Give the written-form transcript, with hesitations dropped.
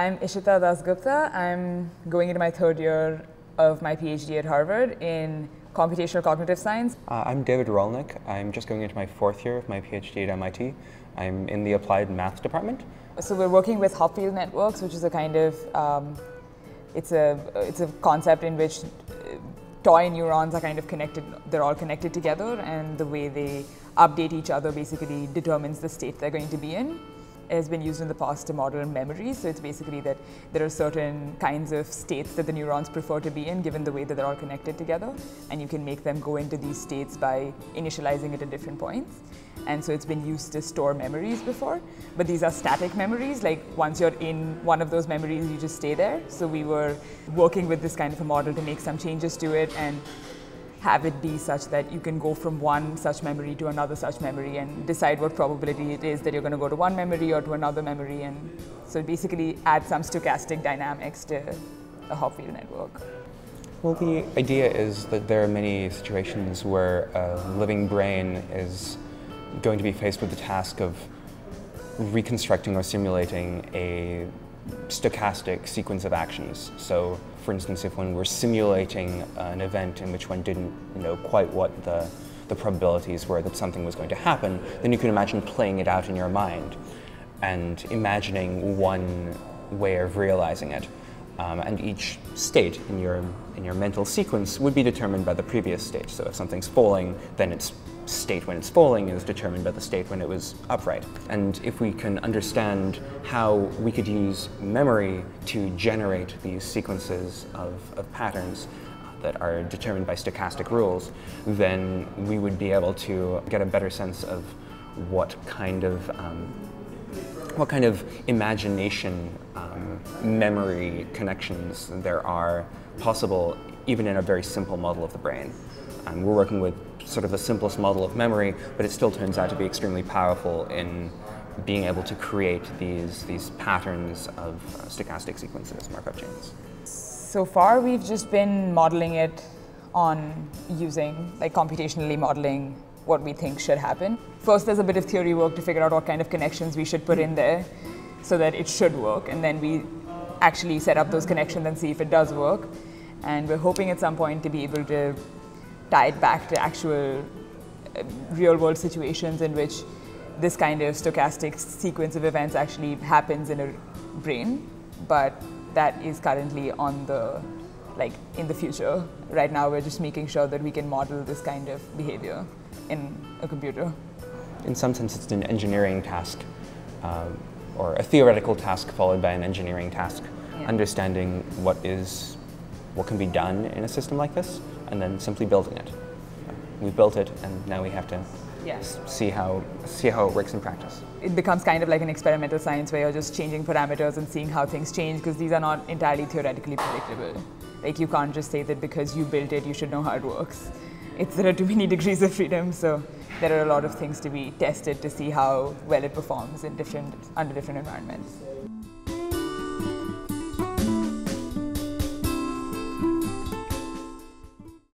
I'm Ishita Dasgupta. I'm going into my third year of my PhD at Harvard in computational cognitive science. I'm David Rolnick. I'm just going into my fourth year of my PhD at MIT. I'm in the applied math department. So we're working with Hopfield networks, which is a kind of, it's a concept in which toy neurons are kind of connected, they're all connected together, and the way they update each other basically determines the state they're going to be in. It has been used in the past to model memory, so it's basically that there are certain kinds of states that the neurons prefer to be in given the way that they're all connected together, and you can make them go into these states by initializing it at different points. And so it's been used to store memories before, but these are static memories, like once you're in one of those memories you just stay there. So we were working with this kind of a model to make some changes to it and have it be such that you can go from one such memory to another such memory and decide what probability it is that you're going to go to one memory or to another memory, and so basically add some stochastic dynamics to a Hopfield network. Well, the idea is that there are many situations where a living brain is going to be faced with the task of reconstructing or simulating a stochastic sequence of actions. So, for instance, if one were simulating an event in which one didn't know quite what the probabilities were that something was going to happen, then you can imagine playing it out in your mind and imagining one way of realizing it. And each state in your mental sequence would be determined by the previous state. So if something's falling, then its state when it's falling is determined by the state when it was upright. And if we can understand how we could use memory to generate these sequences of patterns that are determined by stochastic rules, then we would be able to get a better sense of what kind of imagination memory connections there are possible even in a very simple model of the brain. We're working with sort of the simplest model of memory, but it still turns out to be extremely powerful in being able to create these patterns of stochastic sequences, Markov chains. So far we've just been modeling it on using, like, computationally modeling what we think should happen. First, there's a bit of theory work to figure out what kind of connections we should put in there so that it should work, and then we actually set up those connections and see if it does work. And we're hoping at some point to be able to tie it back to actual real-world situations in which this kind of stochastic sequence of events actually happens in a brain, but that is currently on the, like, in the future. Right now we're just making sure that we can model this kind of behavior in a computer. In some sense it's an engineering task, or a theoretical task followed by an engineering task, yeah. Understanding what can be done in a system like this, and then simply building it. We've built it, and now we have to, yes, see how it works in practice. It becomes kind of like an experimental science where you're just changing parameters and seeing how things change, because these are not entirely theoretically predictable. Like, you can't just say that because you built it, you should know how it works. There are too many degrees of freedom, so there are a lot of things to be tested to see how well it performs in different, under different environments.